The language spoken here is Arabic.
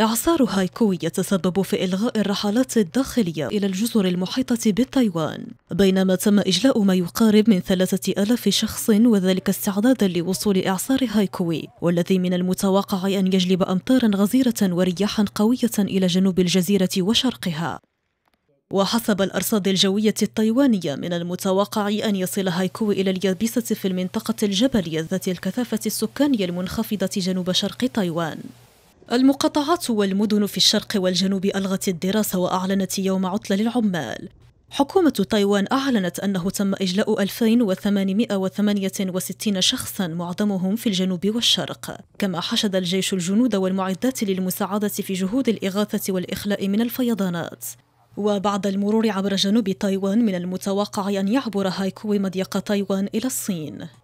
إعصار هايكوي يتسبب في إلغاء الرحلات الداخلية إلى الجزر المحيطة بتايوان، بينما تم إجلاء ما يقارب من 3000 شخص، وذلك استعدادا لوصول إعصار هايكوي، والذي من المتوقع أن يجلب أمطارا غزيرة ورياحا قوية إلى جنوب الجزيرة وشرقها. وحسب الأرصاد الجوية التايوانية، من المتوقع أن يصل هايكوي إلى اليابسة في المنطقة الجبلية ذات الكثافة السكانية المنخفضة جنوب شرق تايوان. المقاطعات والمدن في الشرق والجنوب ألغت الدراسة وأعلنت يوم عطلة للعمال. حكومة تايوان أعلنت أنه تم إجلاء 2868 شخصاً، معظمهم في الجنوب والشرق، كما حشد الجيش الجنود والمعدات للمساعدة في جهود الإغاثة والإخلاء من الفيضانات. وبعد المرور عبر جنوب تايوان، من المتوقع أن يعبر هايكوي مضيق تايوان إلى الصين.